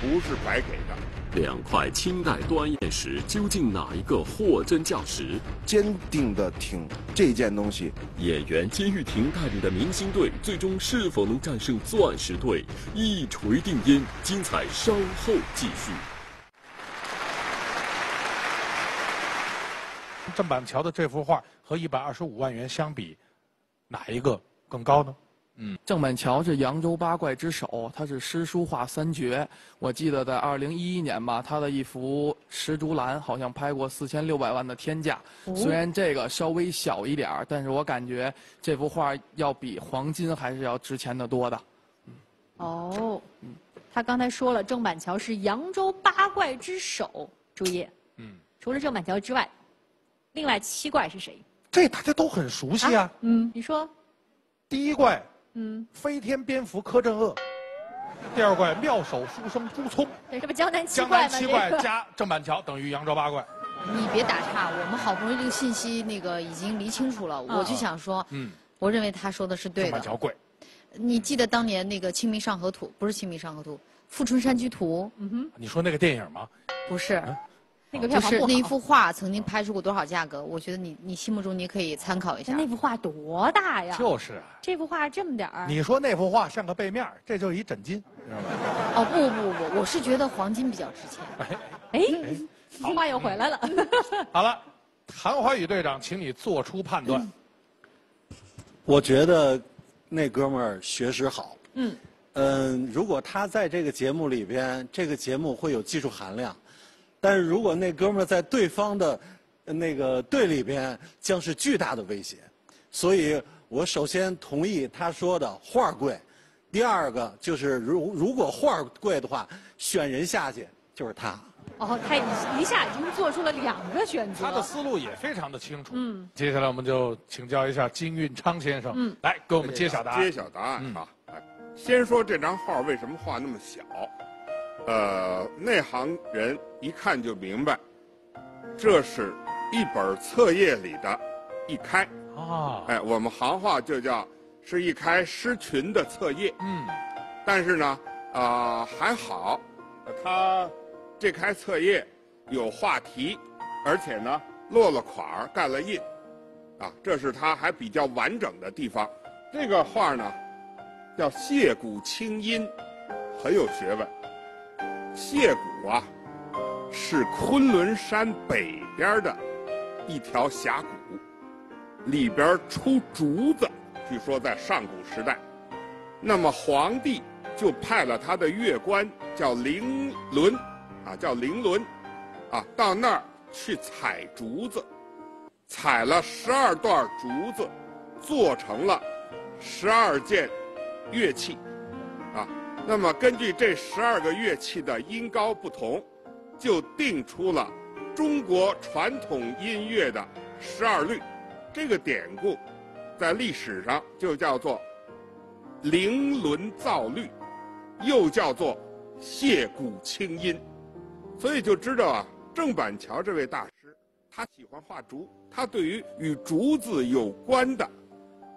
不是白给的。两块清代端砚石究竟哪一个货真价实？坚定的挺这件东西。演员金玉婷带领的明星队最终是否能战胜钻石队？一锤定音，精彩稍后继续。 郑板桥的这幅画和一百二十五万元相比，哪一个更高呢？嗯，郑板桥是扬州八怪之首，他是诗书画三绝。我记得在二零一一年吧，他的一幅《石竹兰》好像拍过四千六百万的天价。虽然这个稍微小一点儿，但是我感觉这幅画要比黄金还是要值钱的多的。哦，他刚才说了，郑板桥是扬州八怪之首。注意，嗯，除了郑板桥之外。 另外七怪是谁？这大家都很熟悉啊。啊嗯，你说，第一怪，嗯，飞天蝙蝠柯镇恶；第二怪妙手书生朱聪。这是不江南七怪吗？江南七怪加郑板桥等于扬州八怪。你别打岔，我们好不容易这个信息那个已经理清楚了，哦、我就想说，嗯，我认为他说的是对的。郑板桥贵。你记得当年那个《清明上河图》不是《清明上河图》，《富春山居图》？嗯哼。你说那个电影吗？不是。嗯 那个票房不好，就是那一幅画曾经拍出过多少价格？我觉得你你心目中你可以参考一下。那幅画多大呀？就是啊，这幅画这么点儿。你说那幅画像个背面，这就是一枕巾，知道吗？哦不不不，我是觉得黄金比较值钱。哎，话又回来了。好了，韩怀宇队长，请你做出判断。我觉得那哥们儿学识好。嗯。嗯，如果他在这个节目里边，这个节目会有技术含量。 但是如果那哥们儿在对方的那个队里边，将是巨大的威胁。所以我首先同意他说的画贵，第二个就是如如果画贵的话，选人下去就是他。哦，他一下已经做出了两个选择。他的思路也非常的清楚。嗯。接下来我们就请教一下金运昌先生，嗯，来给我们揭晓答案。揭晓答案啊！嗯、先说这张画为什么画那么小。 呃，内行人一看就明白，这是一本册页里的一开啊。哎，我们行话就叫是一开诗群的册页。嗯，但是呢，啊、呃、还好，他这开册页有话题，而且呢落了款儿，盖了印，啊，这是他还比较完整的地方。这个画呢，叫蟹骨清音，很有学问。 蟹谷啊，是昆仑山北边的一条峡谷，里边出竹子，据说在上古时代。那么皇帝就派了他的乐官叫伶伦，啊叫伶伦，啊到那儿去采竹子，采了十二段竹子，做成了十二件乐器。 那么根据这十二个乐器的音高不同，就定出了中国传统音乐的十二律。这个典故在历史上就叫做“伶伦造律”，又叫做“蟹骨清音”。所以就知道啊，郑板桥这位大师，他喜欢画竹，他对于与竹子有关的，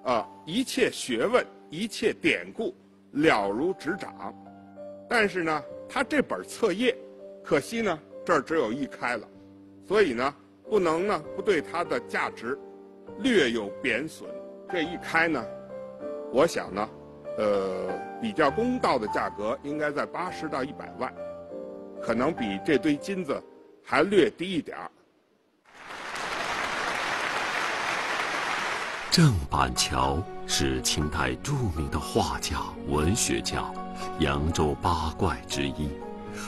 啊，一切学问、一切典故。 了如指掌，但是呢，他这本册页，可惜呢，这儿只有一开了，所以呢，不能呢不对它的价值略有贬损。这一开呢，我想呢，呃，比较公道的价格应该在八十到一百万，可能比这堆金子还略低一点儿。郑板桥。 是清代著名的画家、文学家，扬州八怪之一。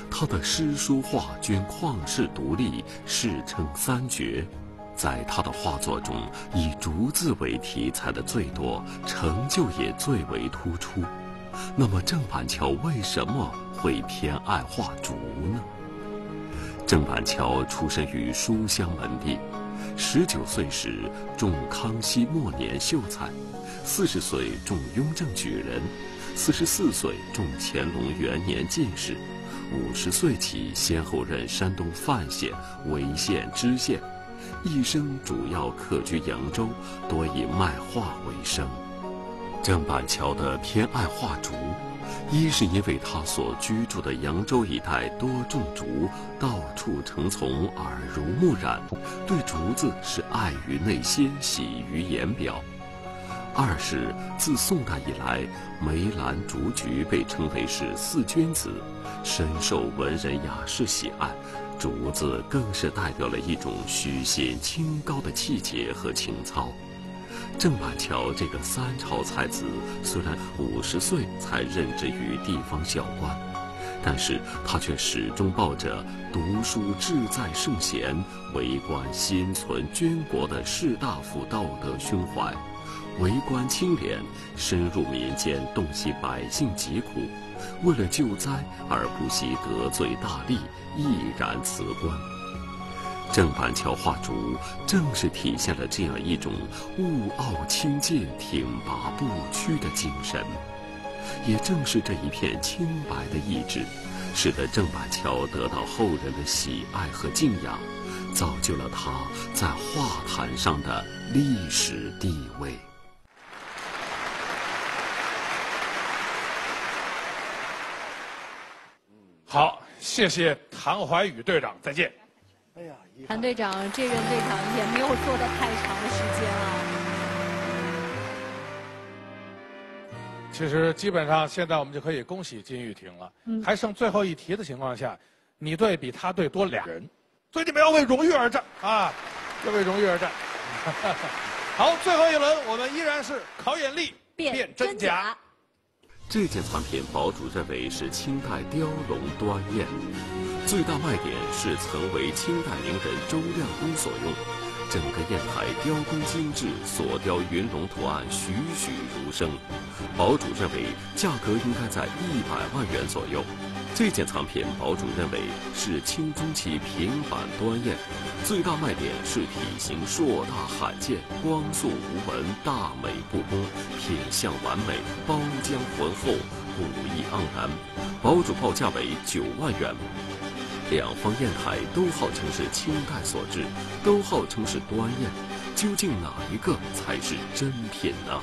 他的诗书画均旷世独立，世称三绝。在他的画作中，以竹子为题材的最多，成就也最为突出。那么，郑板桥为什么会偏爱画竹呢？郑板桥出身于书香门第。 十九岁时中康熙末年秀才，四十岁中雍正举人，四十四岁中乾隆元年进士，五十岁起先后任山东范县、潍县知县，一生主要客居扬州，多以卖画为生。郑板桥的偏爱画竹，一是因为他所居住的扬州一带多种竹，到处成丛，耳濡目染，对竹子是爱于内心，喜于言表。 二是自宋代以来，梅兰竹菊被称为是四君子，深受文人雅士喜爱。竹子更是代表了一种虚心清高的气节和情操。郑板桥这个三朝才子，虽然五十岁才任职于地方小官，但是他却始终抱着读书志在圣贤，为官心存君国的士大夫道德胸怀。 为官清廉，深入民间，洞悉百姓疾苦，为了救灾而不惜得罪大吏，毅然辞官。郑板桥画竹，正是体现了这样一种物傲清静、挺拔不屈的精神。也正是这一片清白的意志，使得郑板桥得到后人的喜爱和敬仰，造就了他在画坛上的历史地位。 好，谢谢唐怀宇队长，再见。哎呀，谭队长，这任队长也没有做的太长的时间啊。其实基本上现在我们就可以恭喜金玉婷了。嗯、还剩最后一题的情况下，你队比他队多俩人，所以你们要为荣誉而战啊，要为荣誉而战。好，最后一轮我们依然是考眼力辨真假。 这件藏品，堡主认为是清代雕龙端砚，最大卖点是曾为清代名人周亮公所用。整个砚台雕工精致，所雕云龙图案栩栩如生。堡主认为价格应该在一百万元左右。这件藏品，堡主认为是清中期平板端砚，最大卖点是体型硕大罕见，光素无纹，大美不工。 品相完美，包浆浑厚，古意盎然。堡主报价为九万元。两方砚台都号称是清代所制，都号称是端砚，究竟哪一个才是真品呢？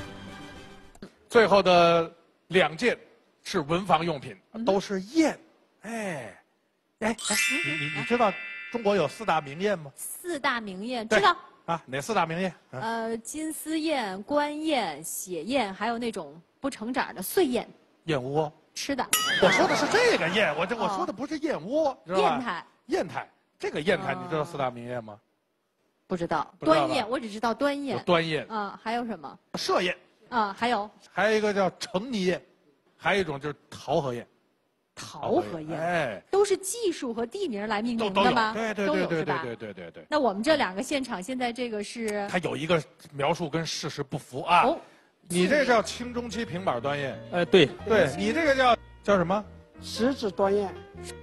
最后的两件是文房用品，都是砚。哎，哎哎，你你你知道中国有四大名砚吗？四大名砚知道。 啊，哪四大名砚？啊、呃，金丝砚、官砚、写砚，还有那种不成盏的碎砚。砚窝。吃的。我说的是这个砚，我这、哦、我说的不是砚窝，知道吧？砚台。砚台，这个砚台你知道四大名砚吗？不知道。端砚，我只知道端砚。端砚。啊，还有什么？麝砚。啊，还有。还有一个叫澄泥砚，还有一种就是桃核砚。 桃核砚，哎，都是技术和地名来命名的吗？对对对对对对对对。那我们这两个现场现在这个是？它有一个描述跟事实不符啊。哦，你这叫清中期平板端砚。哎，对对，你这个叫叫什么？食指端砚。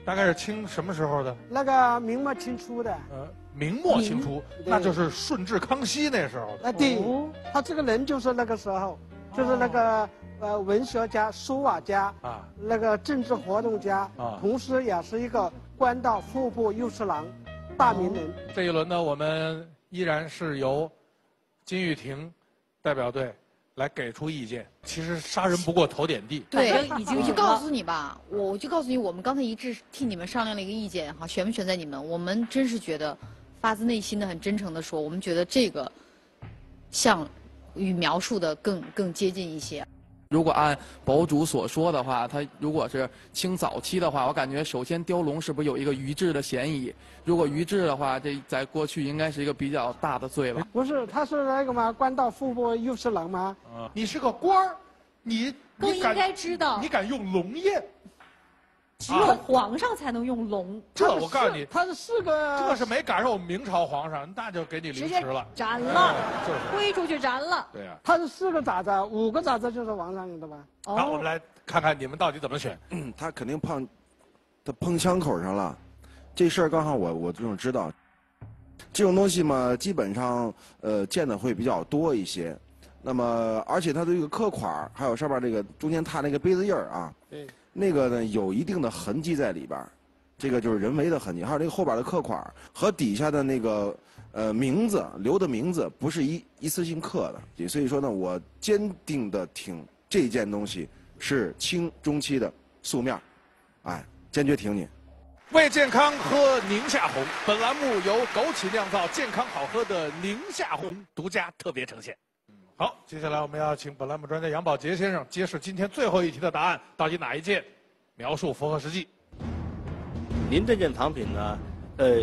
大概是清什么时候的？那个明末清初的。呃，明末清初，那就是顺治、康熙那时候的。啊，对，他这个人就是那个时候，就是那个。 呃，文学家、书法家啊，那个政治活动家啊，同时也是一个官到户部右侍郎，大名人。这一轮呢，我们依然是由金玉婷代表队来给出意见。其实杀人不过头点地，对，已经。我就告诉你吧，我我就告诉你，我们刚才一致替你们商量了一个意见哈，选不选在你们？我们真是觉得发自内心的、很真诚的说，我们觉得这个像与描述的更更接近一些。 如果按堡主所说的话，他如果是清早期的话，我感觉首先雕龙是不是有一个愚智的嫌疑？如果愚智的话，这在过去应该是一个比较大的罪吧？不是，他是那个嘛，官到户部右侍郎吗？啊，你是个官儿，你更应该知道，你敢用龙砚？只有皇上才能用龙。啊、这我告诉你，他是四个，这是没赶上我们明朝皇上，那就给你凌迟了，斩了，推、哎、出去斩了。对呀、啊，他是四个咋子，五个咋子就是皇上用的吧？好、哦，我们来看看你们到底怎么选。嗯，他肯定碰，他碰枪口上了，这事儿刚好我我这种知道，这种东西嘛，基本上呃见的会比较多一些。 那么，而且它的这个刻款还有上面这个中间踏那个杯子印儿啊，那个呢有一定的痕迹在里边这个就是人为的痕迹。还有这个后边的刻款和底下的那个呃名字留的名字不是一一次性刻的，所以说呢，我坚定的挺这件东西是清中期的素面，哎，坚决挺你。 为健康喝宁夏红，本栏目由枸杞酿造健康好喝的宁夏红独家特别呈现。好，接下来我们要请本栏目专家杨宝杰先生揭示今天最后一题的答案到底哪一件描述符合实际。您这件藏品呢，呃，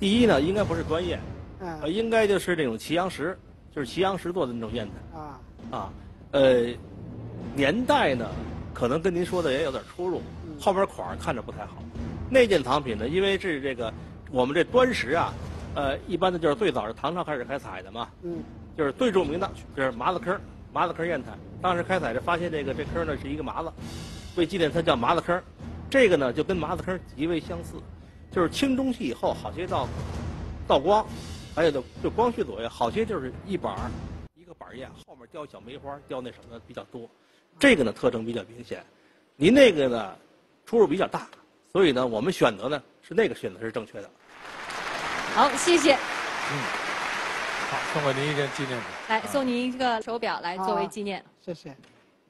第一呢应该不是官砚，呃，应该就是那种祁阳石，就是祁阳石做的那种砚台。啊啊，呃，年代呢可能跟您说的也有点出入，后边款看着不太好。 那件藏品呢，因为是这个我们这端石啊，呃，一般的就是最早是唐朝开始开采的嘛，嗯，就是最著名的就是麻子坑，麻子坑砚台。当时开采的发现这个这坑呢是一个麻子，为纪念它叫麻子坑。这个呢就跟麻子坑极为相似，就是清中期以后好些到道光，还有就就光绪左右好些就是一板一个板砚，后面雕小梅花，雕那什么比较多。这个呢特征比较明显，您那个呢出入比较大。 所以呢，我们选择呢是那个选择是正确的。好，谢谢。嗯，好，送给您一件纪念品。来，送您一个手表来作为纪念。啊、谢谢。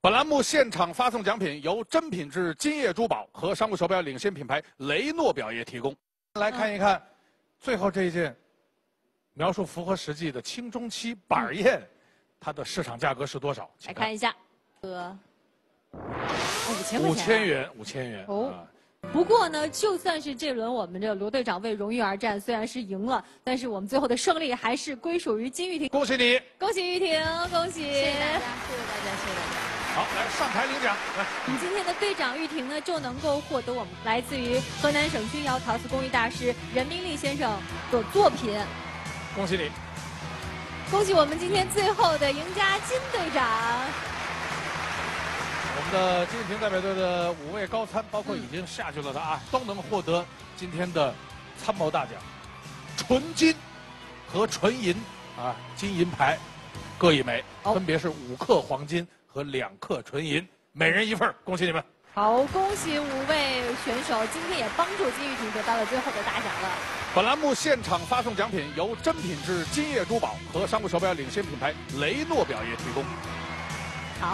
本栏目现场发送奖品由真品质金业珠宝和商务手表领先品牌雷诺表业提供。来看一看，嗯、最后这一件描述符合实际的清中期板砚，嗯、它的市场价格是多少？看来看一下，呃，五千块钱、啊。五千元，五千元。哦。啊 不过呢，就算是这轮我们这罗队长为荣誉而战，虽然是赢了，但是我们最后的胜利还是归属于金玉婷。恭喜你！恭喜玉婷！恭喜！谢谢大家，谢谢大家，谢谢大家。好，来上台领奖。来，我们今天的队长玉婷呢，就能够获得我们来自于河南省钧窑陶瓷工艺大师任明利先生的作品。恭喜你！恭喜我们今天最后的赢家金队长。 我们的金玉婷代表队的五位高参，包括已经下去了的啊，都能获得今天的参谋大奖，纯金和纯银啊，金银牌各一枚，分别是五克黄金和两克纯银，每人一份，恭喜你们！好，恭喜五位选手，今天也帮助金玉婷得到了最后的大奖了。本栏目现场发送奖品由真品质金业珠宝和商务手表领先品牌雷诺表业提供。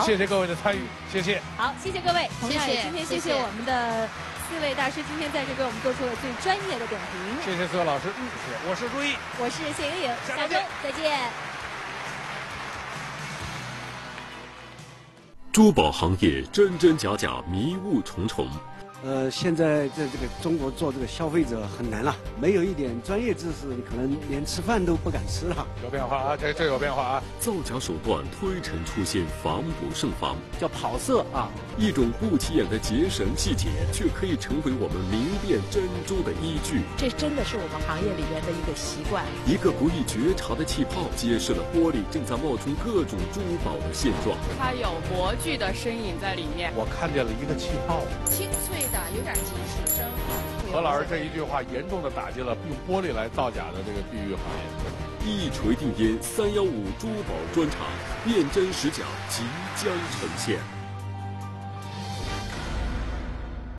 谢谢各位的参与，谢谢。好，谢谢各位。同样也今天谢谢我们的四位大师，今天在这给我们做出了最专业的点评。谢谢四位老师，嗯，我是朱毅，我是谢莹莹，下周再见。珠宝行业真真假假，迷雾重重。呃，现在在这个中国做这个消费者很难了，没有一点专业知识，你可能连吃饭都不敢吃了。有变化啊，这这有变化啊！造假手段推陈出新，防不胜防，叫跑色啊！一种不起眼的节省细节，却可以成为我们明辨珍珠的依据。这真的是我们行业里面的一个习惯。一个不易觉察的气泡，揭示了玻璃正在冒出各种珠宝的现状。它有模具的身影在里面。我看见了一个气泡，清脆。 有点金属声。何老师这一句话严重的打击了用玻璃来造假的这个地域行业。一锤定音，三一五珠宝专场，辨真识假即将呈现。